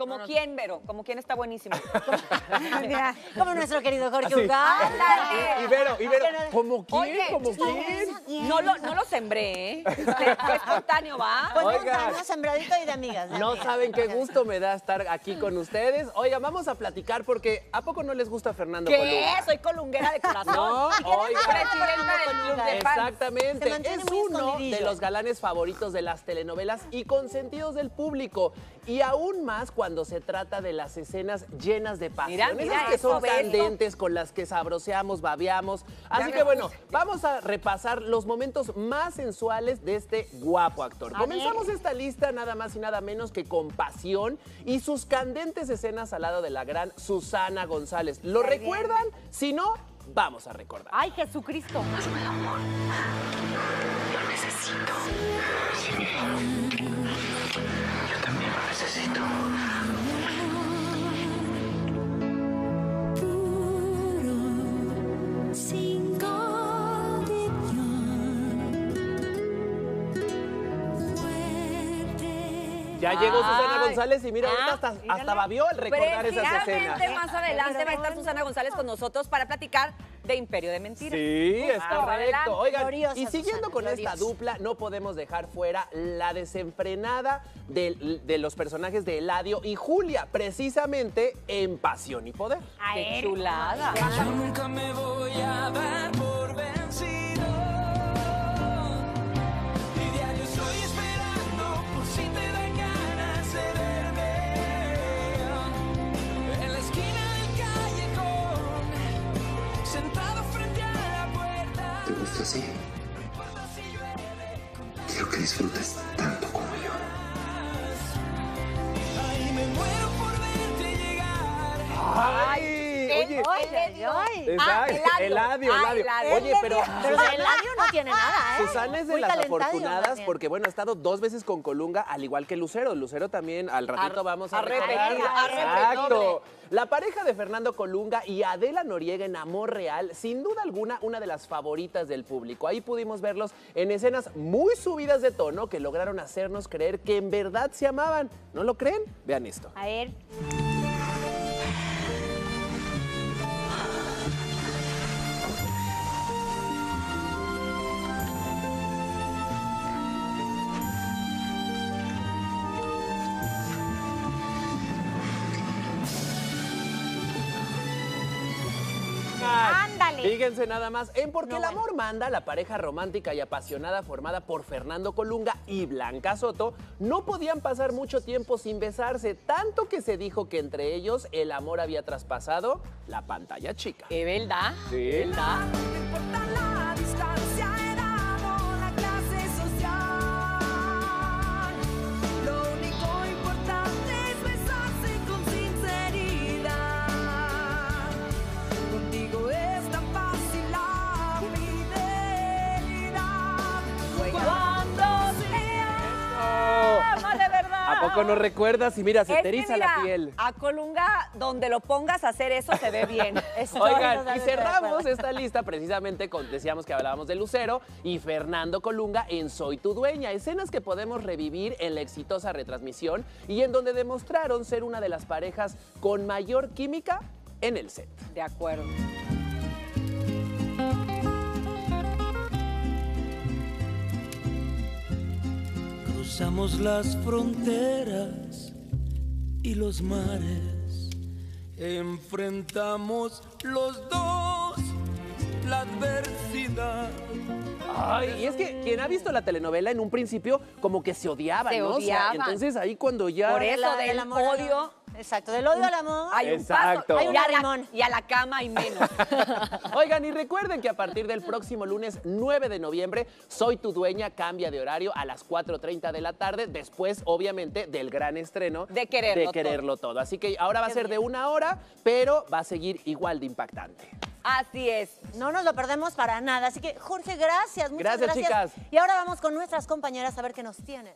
¿Como quién, Vero? ¿Como quién está buenísimo? Como nuestro querido Jorge Ugal. Y Vero, ¿como quién? ¿Como quién? No lo sembré, ¿eh? Fue espontáneo, ¿va? Fue espontáneo, sembradito y de amigas. No saben qué gusto me da estar aquí con ustedes. Oiga, vamos a platicar porque ¿a poco no les gusta Fernando Colunga? ¿Qué? Soy colunguera de corazón. No, oiga. Presidenta del Club de Fans. Exactamente. Es uno de los galanes favoritos de las telenovelas y consentidos del público. Y aún más cuando se trata de las escenas llenas de pasión. Esas que son candentes, con las que sabroseamos, babeamos. Así que bueno, vamos a repasar los momentos más sensuales de este guapo actor. Comenzamos esta lista nada más y nada menos que con Pasión y sus candentes escenas al lado de la gran Susana González. ¿Lo recuerdan? Si no, vamos a recordar. ¡Ay, Jesucristo! Hazme el amor. Lo necesito. Sí, mi hijo. Yo también lo necesito. Ya llegó Susana González y mira, ahorita hasta babió al recordar esas escenas. Más adelante va a estar Susana González con nosotros para platicar de Imperio de Mentiras. Sí, es correcto. Oigan, y siguiendo Susana, con gloriosa. Esta dupla, no podemos dejar fuera la desenfrenada de los personajes de Eladio y Julia, precisamente en Pasión y Poder. ¡Qué chulada! Yo nunca me voy a dar por vencido. Y diario estoy esperando por si te dan ganas de verme. En la esquina del callejón, sentado frente a la puerta. ¿Te gusta así? No importa si llueve. Quiero que disfrutes tanto como yo. Ahí me muero por verte llegar. ¡Ay! Oye, Eladio. Oye, pero Eladio no tiene nada, ¿eh? Susana es de las afortunadas porque, bueno, ha estado 2 veces con Colunga, al igual que Lucero. Lucero también, al ratito vamos a repetirla. Exacto. La pareja de Fernando Colunga y Adela Noriega en Amor Real, sin duda alguna, una de las favoritas del público. Ahí pudimos verlos en escenas muy subidas de tono que lograron hacernos creer que en verdad se amaban. ¿No lo creen? Vean esto. A ver... Fíjense nada más, en Por qué el amor manda, la pareja romántica y apasionada formada por Fernando Colunga y Blanca Soto no podían pasar mucho tiempo sin besarse, tanto que se dijo que entre ellos el amor había traspasado la pantalla chica. ¿Es verdad? Sí. ¿Es verdad? Poco no recuerdas y mira, se te eriza la piel. A Colunga, donde lo pongas a hacer eso, se ve bien. Oigan, y cerramos esta lista precisamente con, decíamos que hablábamos de Lucero y Fernando Colunga en Soy tu Dueña, escenas que podemos revivir en la exitosa retransmisión y en donde demostraron ser una de las parejas con mayor química en el set. De acuerdo. Cruzamos las fronteras y los mares, enfrentamos los dos la adversidad. Ay, y es que quien ha visto la telenovela en un principio como que se odiaban, ¿no? O sea, entonces ahí cuando ya... Por eso del odio... Exacto, del odio al amor. Hay un paso, hay un limón. Y a la cama y menos. Oigan, y recuerden que a partir del próximo lunes 9 de noviembre, Soy tu Dueña cambia de horario a las 4:30 de la tarde, después, obviamente, del gran estreno de Quererlo Todo. Así que ahora va a ser de 1 hora, pero va a seguir igual de impactante. Así es. No nos lo perdemos para nada. Así que, Jorge, gracias. Muchas gracias, chicas. Y ahora vamos con nuestras compañeras a ver qué nos tienen.